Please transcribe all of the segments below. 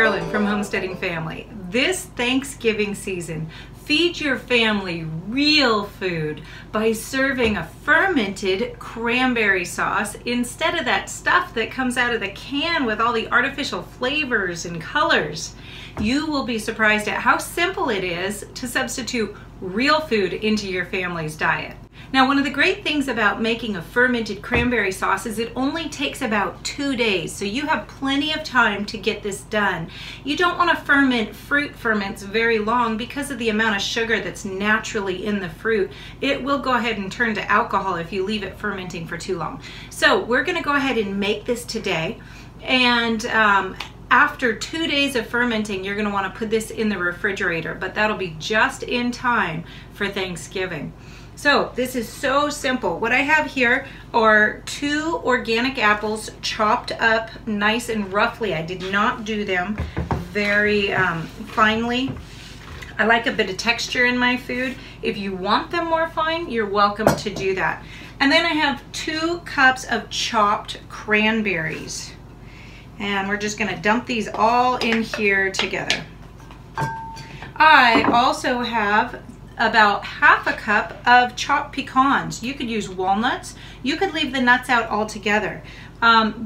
Carolyn from Homesteading Family. This Thanksgiving season, feed your family real food by serving a fermented cranberry sauce instead of that stuff that comes out of the can with all the artificial flavors and colors. You will be surprised at how simple it is to substitute real food into your family's diet. Now, one of the great things about making a fermented cranberry sauce is it only takes about 2 days, so you have plenty of time to get this done. You don't want to ferment fruit ferments very long because of the amount of sugar that's naturally in the fruit. It will go ahead and turn to alcohol if you leave it fermenting for too long. So we're going to go ahead and make this today, and after 2 days of fermenting, you're going to want to put this in the refrigerator, but that'll be just in time for Thanksgiving. So this is so simple. What I have here are 2 organic apples chopped up nice and roughly. I did not do them very finely. I like a bit of texture in my food. If you want them more fine, you're welcome to do that. And then I have 2 cups of chopped cranberries. And we're just gonna dump these all in here together. I also have about half a cup of chopped pecans. You could use walnuts. You could leave the nuts out altogether.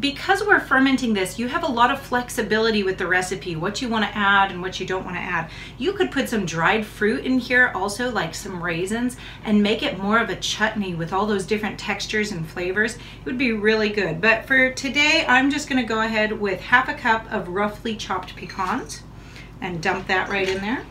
Because we're fermenting this, you have a lot of flexibility with the recipe, what you want to add and what you don't want to add. You could put some dried fruit in here also, like some raisins, and make it more of a chutney with all those different textures and flavors. It would be really good. But for today, I'm just going to go ahead with half a cup of roughly chopped pecans and dump that right in there.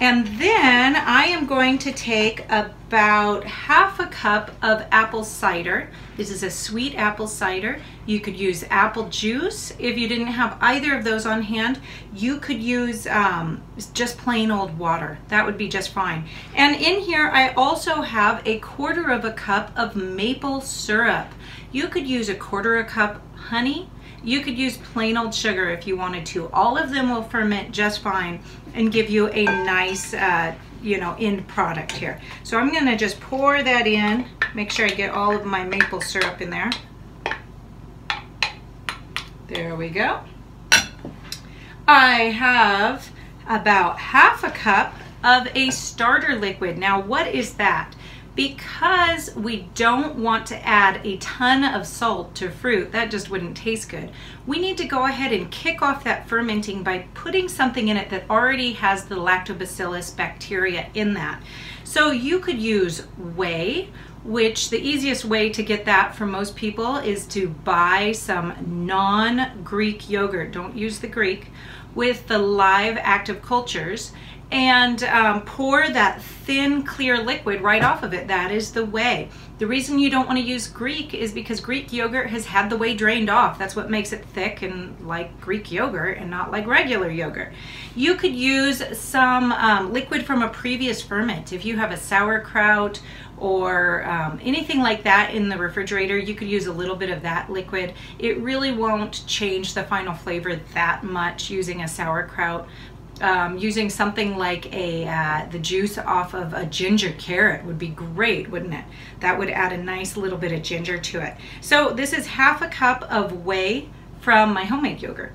And then I am going to take about half a cup of apple cider. This is a sweet apple cider. You could use apple juice. If you didn't have either of those on hand, you could use just plain old water. That would be just fine. And in here, I also have 1/4 cup of maple syrup. You could use 1/4 cup honey. You could use plain old sugar if you wanted to. All of them will ferment just fine and give you a nice, end product here. So I'm gonna just pour that in, make sure I get all of my maple syrup in there. There we go. I have about half a cup of a starter liquid. Now, what is that? Because we don't want to add a ton of salt to fruit, that just wouldn't taste good. We need to go ahead and kick off that fermenting by putting something in it that already has the lactobacillus bacteria in that. So you could use whey, which the easiest way to get that for most people is to buy some non-Greek yogurt, don't use the Greek, with the live active cultures, and pour that thin clear liquid right off of it. That is the whey. The reason you don't want to use Greek is because Greek yogurt has had the whey drained off. That's what makes it thick and like Greek yogurt and not like regular yogurt. You could use some liquid from a previous ferment. If you have a sauerkraut or anything like that in the refrigerator, you could use a little bit of that liquid. It really won't change the final flavor that much using a sauerkraut. Using something like the juice off of a ginger carrot would be great, wouldn't it? That would add a nice little bit of ginger to it. So this is half a cup of whey from my homemade yogurt.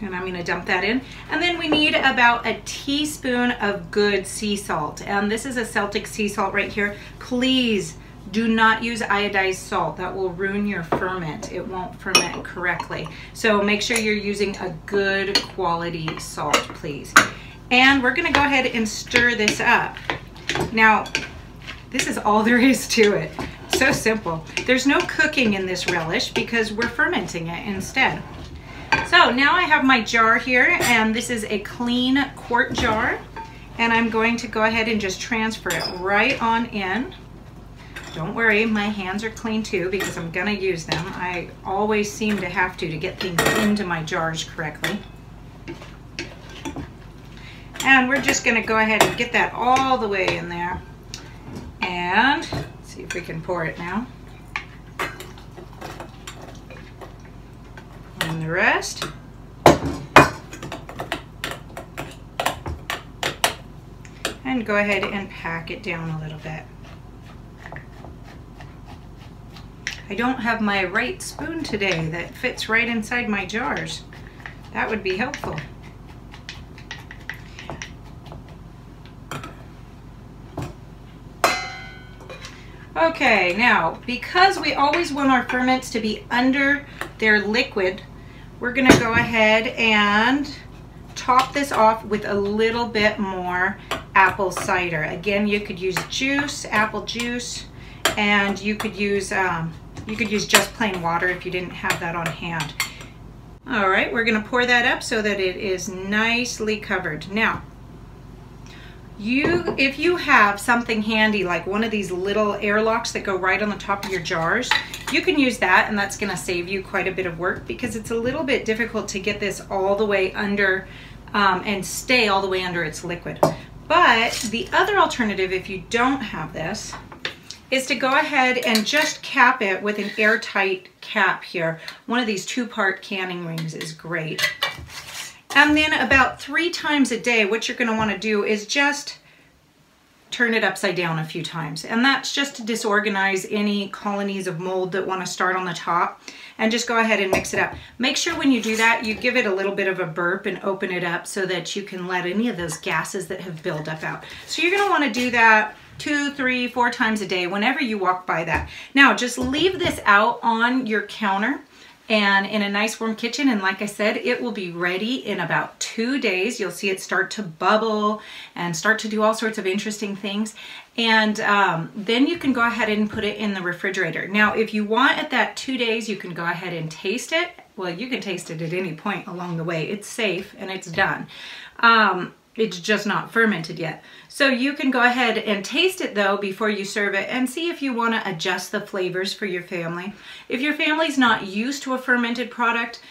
And I'm going to dump that in. And then we need about a teaspoon of good sea salt. And this is a Celtic sea salt right here. Please do not use iodized salt. That will ruin your ferment. It won't ferment correctly. So make sure you're using a good quality salt, please. And we're gonna go ahead and stir this up. Now, this is all there is to it. So simple. There's no cooking in this relish because we're fermenting it instead. So now I have my jar here, and this is a clean quart jar. And I'm going to go ahead and just transfer it right on in. Don't worry, my hands are clean too because I'm gonna use them. I always seem to have to get things into my jars correctly. And we're just gonna go ahead and get that all the way in there. And see if we can pour it now. And the rest. And go ahead and pack it down a little bit. I don't have my right spoon today that fits right inside my jars. That would be helpful. Okay, now because we always want our ferments to be under their liquid, we're going to go ahead and top this off with a little bit more apple cider. Again, you could use juice, apple juice, and you could use just plain water if you didn't have that on hand. All right, we're going to pour that up so that it is nicely covered. Now, if you have something handy like one of these little airlocks that go right on the top of your jars, you can use that, and that's going to save you quite a bit of work because it's a little bit difficult to get this all the way under and stay all the way under its liquid. But the other alternative, if you don't have this, is to go ahead and just cap it with an airtight cap here. One of these two-part canning rings is great. And then about 3 times a day, what you're going to want to do is just turn it upside down a few times. And that's just to disorganize any colonies of mold that want to start on the top. And just go ahead and mix it up. Make sure when you do that, you give it a little bit of a burp and open it up so that you can let any of those gases that have built up out. So you're going to want to do that 2, 3, 4 times a day whenever you walk by that. Now just leave this out on your counter and in a nice warm kitchen, and like I said, it will be ready in about 2 days. You'll see it start to bubble and start to do all sorts of interesting things, and then you can go ahead and put it in the refrigerator. Now if you want, at that 2 days, you can go ahead and taste it. Well, you can taste it at any point along the way. It's safe and it's done. It's just not fermented yet. So you can go ahead and taste it though before you serve it and see if you want to adjust the flavors for your family. If your family's not used to a fermented product,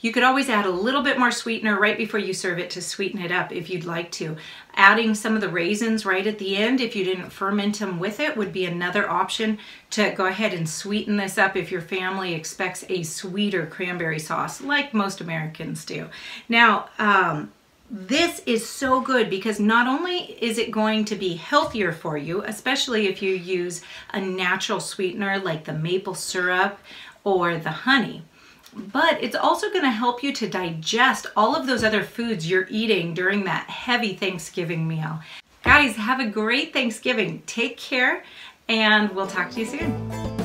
you could always add a little bit more sweetener right before you serve it to sweeten it up if you'd like to. Adding some of the raisins right at the end, if you didn't ferment them with it, would be another option to go ahead and sweeten this up if your family expects a sweeter cranberry sauce like most Americans do. Now, this is so good because not only is it going to be healthier for you, especially if you use a natural sweetener like the maple syrup or the honey, but it's also going to help you to digest all of those other foods you're eating during that heavy Thanksgiving meal. Guys, have a great Thanksgiving. Take care, and we'll talk to you soon.